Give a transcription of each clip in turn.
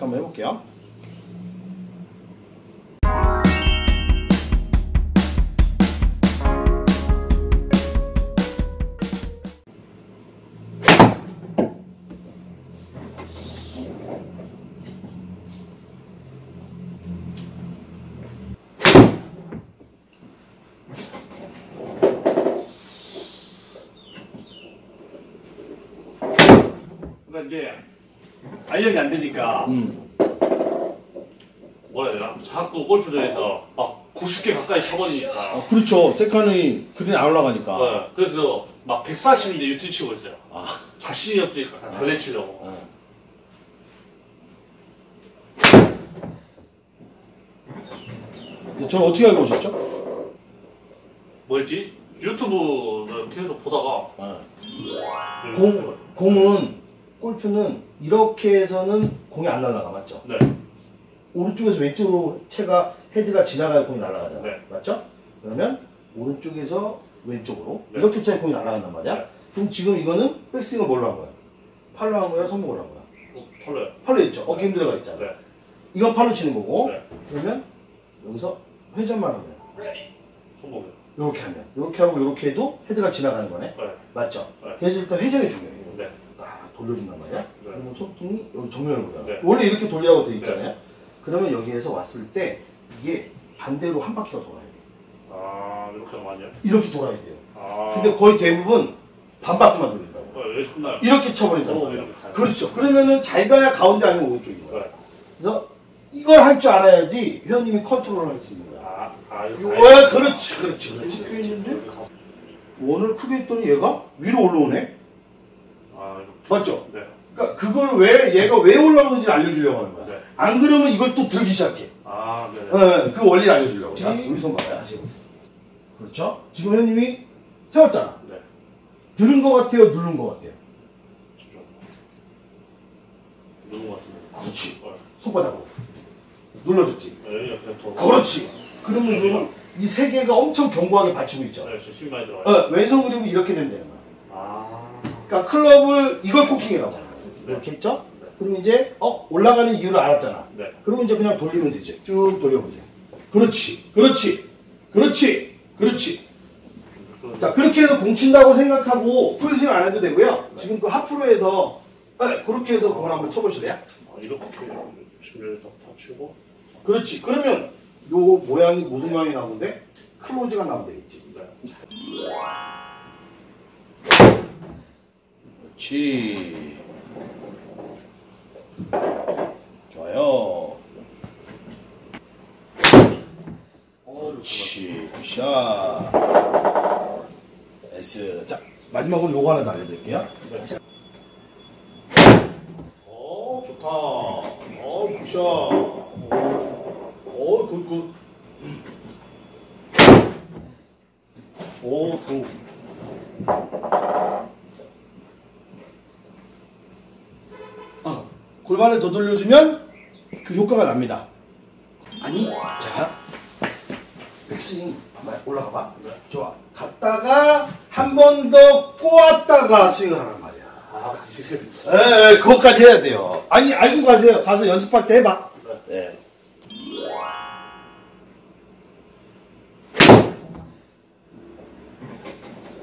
한번 해볼게요. 이게 알력이 안 되니까 뭐라 해야 되나? 자꾸 골프전에서 막 90개 가까이 쳐버리니까 그렇죠. 세칸이 그린에 안 올라가니까 네. 그래서 막 140인데 유튜브 치고 있어요. 자신이 없으니까 다 덜 내치려고 저는 어떻게 알고 오셨죠? 뭐였지? 유튜브를 계속 보다가 공은 골프는 이렇게 해서는 공이 안 날아가, 맞죠? 네. 오른쪽에서 왼쪽으로 채가, 헤드가 지나가야 공이 날아가잖아. 네. 맞죠? 그러면 오른쪽에서 왼쪽으로 네. 이렇게 채 공이 날아간단 말이야. 네. 그럼 지금 이거는 백스윙은 뭘로 한 거야? 팔로 한 거야? 손목으로 한 거야? 팔로요. 팔로 있죠? 어깨 힘들어가 있잖아. 네. 이건 팔로 치는 거고 네. 그러면 여기서 회전만 하면 손목으로 이렇게 하면 이렇게 하고 이렇게 해도 헤드가 지나가는 거네. 네. 맞죠? 네. 그래서 일단 회전이 중요해요. 네. 돌려준단 말이야. 네. 그러면 손등이 여기 정면으로 가요. 네. 원래 이렇게 돌리라고 되어 있잖아요. 네. 그러면 여기에서 왔을 때 이게 반대로 한 바퀴가 돌아야 돼요. 이렇게 많이 해요? 이렇게 돌아야 돼요. 근데 거의 대부분 반 바퀴만 돌린다고. 네. 이렇게 쳐버린다고. 그렇죠. 그러면은 자기가 가운데 아니면 오른쪽인 거야. 네. 그래서 이걸 할 줄 알아야지 회원님이 컨트롤을 할 수 있는 거야. 그렇지, 그렇지, 그렇지. 이렇게 했는데 원을 크게 했더니 얘가 위로 올라오네. 맞죠? 네. 그러니까 그걸 왜 얘가 왜 올라오는지를 알려주려고 하는 거야. 네. 안 그러면 이걸 또 들기 시작해. 네. 네, 그 원리를 알려주려고. 우리 손 봐봐요. 지금. 그렇죠? 지금 회원님이 세웠잖아. 네. 들은 거 같아요, 누른 거 같아요? 누른 거 같은데. 그렇지. 손바닥으로. 눌러줬지. 네, 그렇지. 그러면 이 세 개가 엄청 견고하게 받치고 있죠. 네, 저 힘 많이 들어가요. 왼손 그리고 이렇게 되면 되는 거야. 그러니까 클럽을 이걸 포킹이라고 하는 거예요. 이렇게 했죠? 네. 그럼 이제 올라가는 이유를 알았잖아. 네. 그러면 이제 그냥 돌리면 되죠. 쭉 돌려보죠. 그렇지, 그렇지, 그렇지, 그렇지. 자, 그렇게 해서 공 친다고 생각하고 풀스윙 안 해도 되고요. 네. 지금 그 하프로에서 그렇게 해서 공을 한번 쳐보실래요? 이렇게 준비해서 다 치고. 그렇지. 그러면 요 모양이 무슨 네. 모양이 나오는데 클로즈가 나오면 되겠지. 네. 그렇지. 좋아요. 그렇지. 굿샷. 나이스. 자, 마지막으로 요거 하나 더 알려드릴게요. 네. 좋다. 굿샷. 굿. 굿. 골반을 더 돌려주면 그 효과가 납니다. 아니, 자, 백스윙 한번 올라가봐. 네. 좋아. 갔다가 한 번 더 꼬았다가 스윙을 하란 말이야. 예, 그것까지 해야 돼요. 아니, 알고 가세요. 가서 연습할 때 해봐. 네.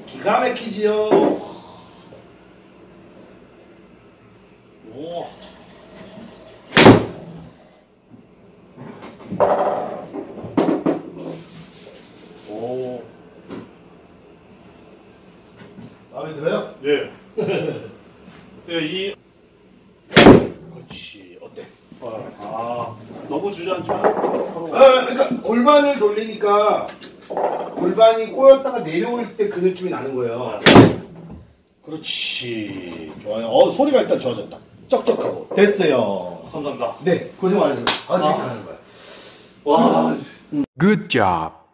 기가 막히지요. 오. 마음에 들어요? 네. 그렇지. 어때? 너무 주저앉지만. 그러니까 골반을 돌리니까 골반이 꼬였다가 내려올 때 그 느낌이 나는 거예요. 그렇지. 좋아요. 소리가 일단 좋아졌다. 쩍쩍하고. 됐어요. 감사합니다. 네, 고생 많으셨어요. 되게 잘하는 거야. 와. Good job.